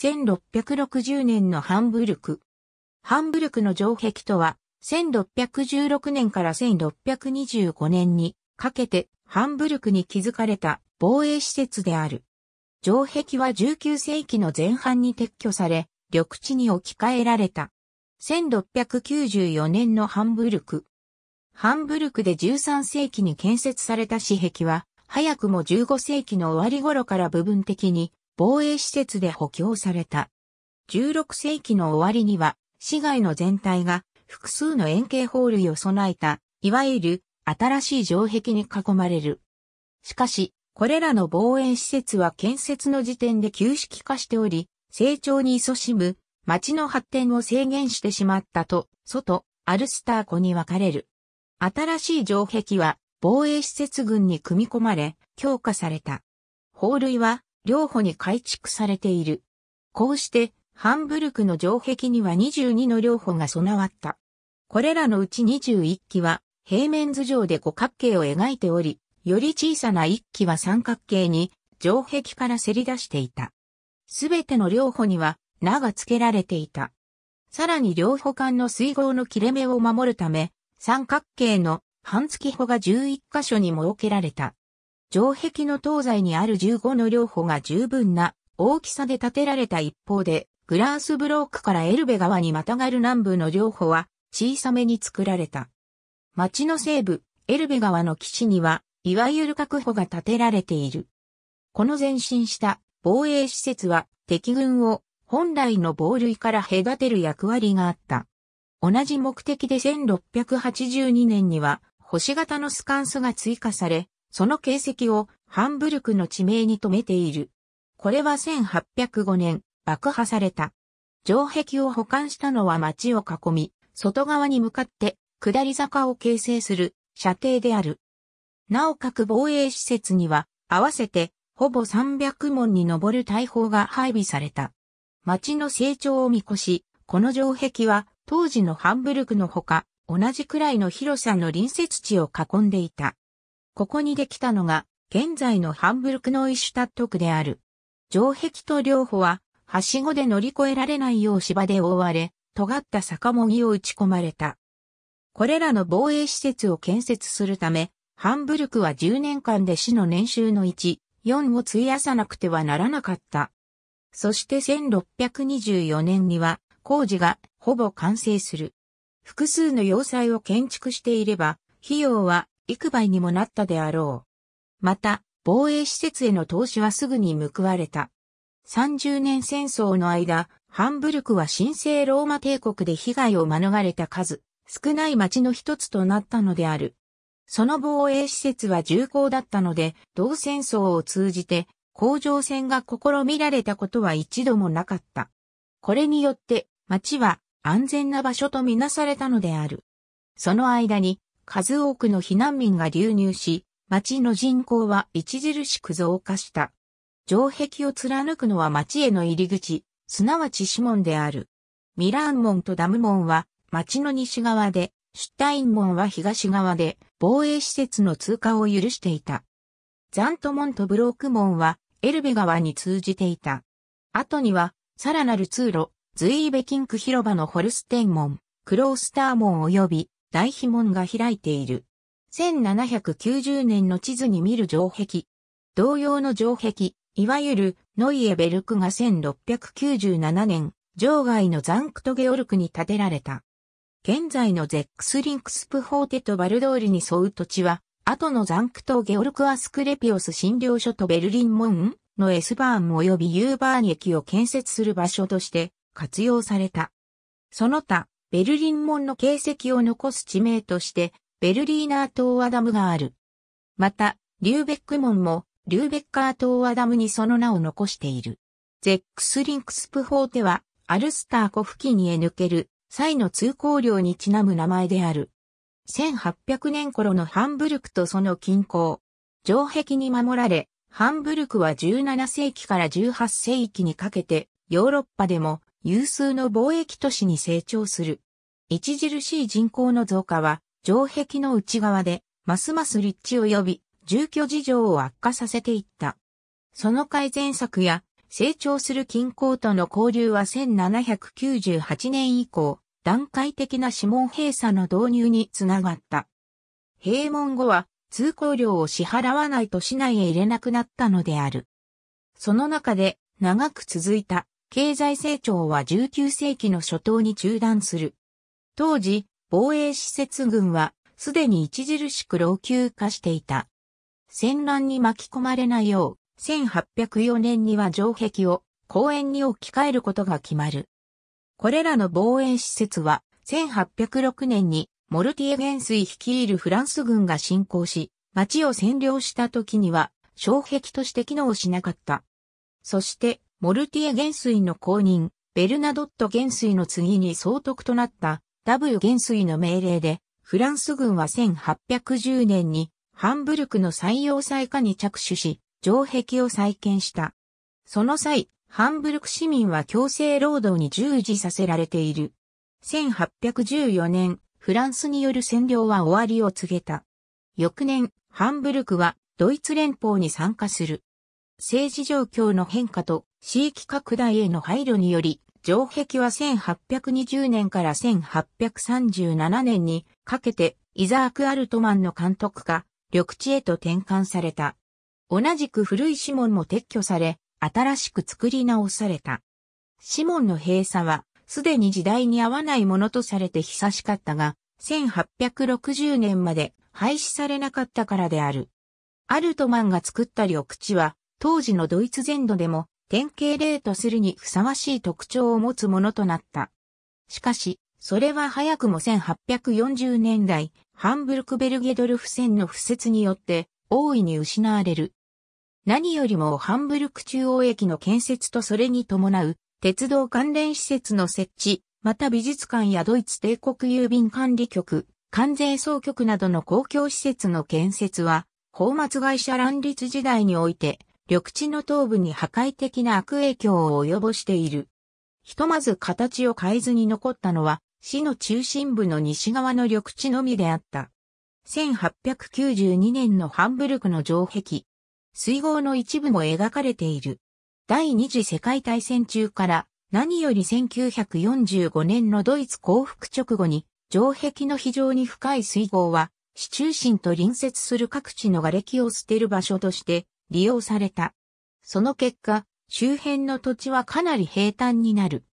1660年のハンブルク。ハンブルクの城壁とは、1616年から1625年にかけてハンブルクに築かれた防衛施設である。城壁は19世紀の前半に撤去され、緑地に置き換えられた。1694年のハンブルク。ハンブルクで13世紀に建設された市壁は、早くも15世紀の終わり頃から部分的に防衛施設で補強された。16世紀の終わりには、市街の全体が複数の円形堡塁を備えた、いわゆる新しい城壁に囲まれる。しかし、これらの防衛施設は建設の時点で旧式化しており、成長に勤しむ町の発展を制限してしまったと、外、アルスター湖に分かれる。新しい城壁は防衛施設群に組み込まれ、強化された。堡塁は両方に改築されている。こうして、ハンブルクの城壁には22の両方が備わった。これらのうち21基は、平面図上で五角形を描いており、より小さな1基は三角形に、城壁からせり出していた。すべての両方には、名が付けられていた。さらに両方間の水濠の切れ目を守るため、三角形の半月堡が11箇所に設けられた。城壁の東西にある15の両堡が十分な大きさで建てられた一方で、グラースブロークからエルベ川にまたがる南部の両堡は小さめに作られた。町の西部、エルベ川の岸には、いわゆる各堡が建てられている。この前進した防衛施設は敵軍を本来の堡塁から隔てる役割があった。同じ目的で1682年には星型のスカンスが追加され、その形跡をハンブルクの地名に留めている。これは1805年爆破された。城壁を保管したのは町を囲み、外側に向かって下り坂を形成する射程である。なお各防衛施設には合わせてほぼ300門に上る大砲が配備された。町の成長を見越し、この城壁は当時のハンブルクのほか、同じくらいの広さの隣接地を囲んでいた。ここにできたのが、現在のハンブルクのノイシュタット区である。城壁と両方は、はしごで乗り越えられないよう芝で覆われ、尖った坂もぎを打ち込まれた。これらの防衛施設を建設するため、ハンブルクは10年間で市の年収の1/4を費やさなくてはならなかった。そして1624年には、工事がほぼ完成する。複数の要塞を建築していれば、費用は幾倍にもなったであろう。また、防衛施設への投資はすぐに報われた。30年戦争の間、ハンブルクは神聖ローマ帝国で被害を免れた数、少ない町の一つとなったのである。その防衛施設は重厚だったので、同戦争を通じて、甲状戦が試みられたことは一度もなかった。これによって、町は安全な場所とみなされたのである。その間に、数多くの避難民が流入し、町の人口は著しく増加した。城壁を貫くのは町への入り口、すなわち市門である。ミラーン門とダム門は町の西側で、シュタイン門は東側で、防衛施設の通過を許していた。ザント門とブローク門は、エルベ川に通じていた。後には、さらなる通路、ズイーベキンク広場のホルステン門、クロースター門及び大碑門が開いている。1790年の地図に見る城壁。同様の城壁、いわゆるノイエベルクが1697年、城外のザンクトゲオルクに建てられた。現在のゼックスリンクスプホーテとバルドールに沿う土地は、後のザンクトゲオルクアスクレピオス診療所とベルリン門のエスバーン及びユーバーン駅を建設する場所として活用された。その他、ベルリン門の形跡を残す地名として、ベルリーナー島アダムがある。また、リューベック門も、リューベッカー島アダムにその名を残している。ゼックスリンクスプホーテは、アルスター湖付近へ抜ける、際の通行量にちなむ名前である。1800年頃のハンブルクとその近郊。城壁に守られ、ハンブルクは17世紀から18世紀にかけてヨーロッパでも有数の貿易都市に成長する。著しい人口の増加は城壁の内側でますます立地を呼び住居事情を悪化させていった。その改善策や成長する金鉱との交流は1798年以降、段階的な指紋閉鎖の導入につながった。閉門後は通行料を支払わないと市内へ入れなくなったのである。その中で長く続いた経済成長は19世紀の初頭に中断する。当時、防衛使節軍はすでに著しく老朽化していた。戦乱に巻き込まれないよう、1804年には城壁を公園に置き換えることが決まる。これらの防衛施設は1806年にモルティエ元帥率いるフランス軍が侵攻し、町を占領した時には障壁として機能しなかった。そしてモルティエ元帥の後任、ベルナドット元帥の次に総督となったW元帥の命令で、フランス軍は1810年にハンブルクの採用再開に着手し、城壁を再建した。その際、ハンブルク市民は強制労働に従事させられている。1814年、フランスによる占領は終わりを告げた。翌年、ハンブルクはドイツ連邦に参加する。政治状況の変化と地域拡大への配慮により、城壁は1820年から1837年にかけてイザーク・アルトマンの監督下、緑地へと転換された。同じく古い市門も撤去され、新しく作り直された。市門の閉鎖は、すでに時代に合わないものとされて久しかったが、1860年まで廃止されなかったからである。アルトマンが作った緑地は、当時のドイツ全土でも、典型例とするにふさわしい特徴を持つものとなった。しかし、それは早くも1840年代、ハンブルク・ベルゲドルフ線の敷設によって、大いに失われる。何よりもハンブルク中央駅の建設とそれに伴う鉄道関連施設の設置、また美術館やドイツ帝国郵便管理局、関税総局などの公共施設の建設は、泡沫会社乱立時代において、緑地の東部に破壊的な悪影響を及ぼしている。ひとまず形を変えずに残ったのは、市の中心部の西側の緑地のみであった。1892年のハンブルクの城壁。水郷の一部も描かれている。第二次世界大戦中から何より1945年のドイツ降伏直後に城壁の非常に深い水郷は市中心と隣接する各地の瓦礫を捨てる場所として利用された。その結果、周辺の土地はかなり平坦になる。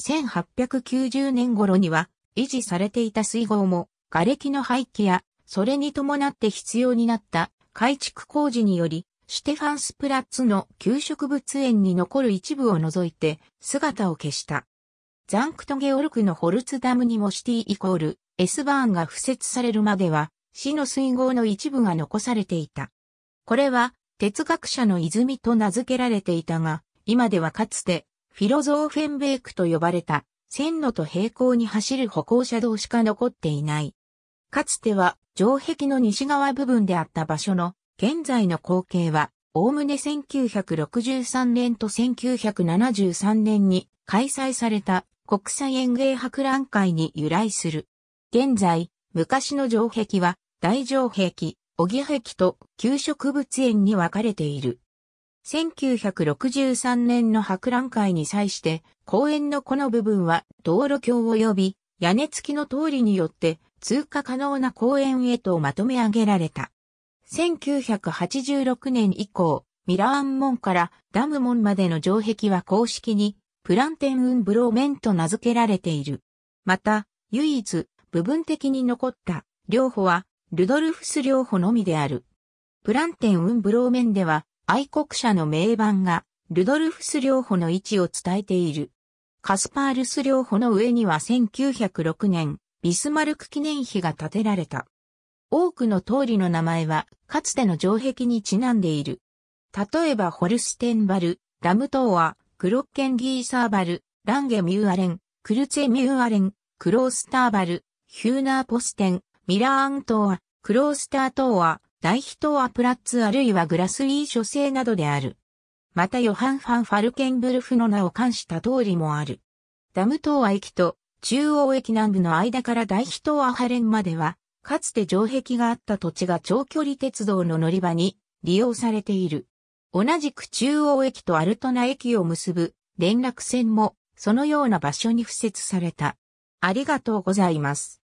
1890年頃には維持されていた水郷も瓦礫の廃棄やそれに伴って必要になった改築工事によりシュテファンスプラッツの旧植物園に残る一部を除いて姿を消した。ザンクトゲオルクのホルツダムにもシティ=エスバーンが敷設されるまでは市の水郷の一部が残されていた。これは哲学者の泉と名付けられていたが、今ではかつてフィロゾーフェンベークと呼ばれた線路と並行に走る歩行者道しか残っていない。かつては城壁の西側部分であった場所の現在の光景は、おおむね1963年と1973年に開催された国際園芸博覧会に由来する。現在、昔の城壁は大城壁、小木壁と旧植物園に分かれている。1963年の博覧会に際して、公園のこの部分は道路橋及び屋根付きの通りによって通過可能な公園へとまとめ上げられた。1986年以降、ミラーン門からダム門までの城壁は公式にプランテン・ウン・ブローメンと名付けられている。また、唯一部分的に残った領保はルドルフス領保のみである。プランテン・ウン・ブローメンでは愛国者の銘板がルドルフス領保の位置を伝えている。カスパールス領保の上には1906年ビスマルク記念碑が建てられた。多くの通りの名前は、かつての城壁にちなんでいる。例えば、ホルステンバル、ダムトーア、クロッケンギーサーバル、ランゲミューアレン、クルツェミューアレン、クロースターバル、ヒューナーポステン、ミラーアントーア、クロースタートーア、ダイヒトーアプラッツあるいはグラスイー諸聖などである。また、ヨハン・ファン・ファルケンブルフの名を冠した通りもある。ダムトーア駅と中央駅南部の間からダイヒトーアハレンまでは、かつて城壁があった土地が長距離鉄道の乗り場に利用されている。同じく中央駅とアルトナ駅を結ぶ連絡線もそのような場所に敷設された。ありがとうございます。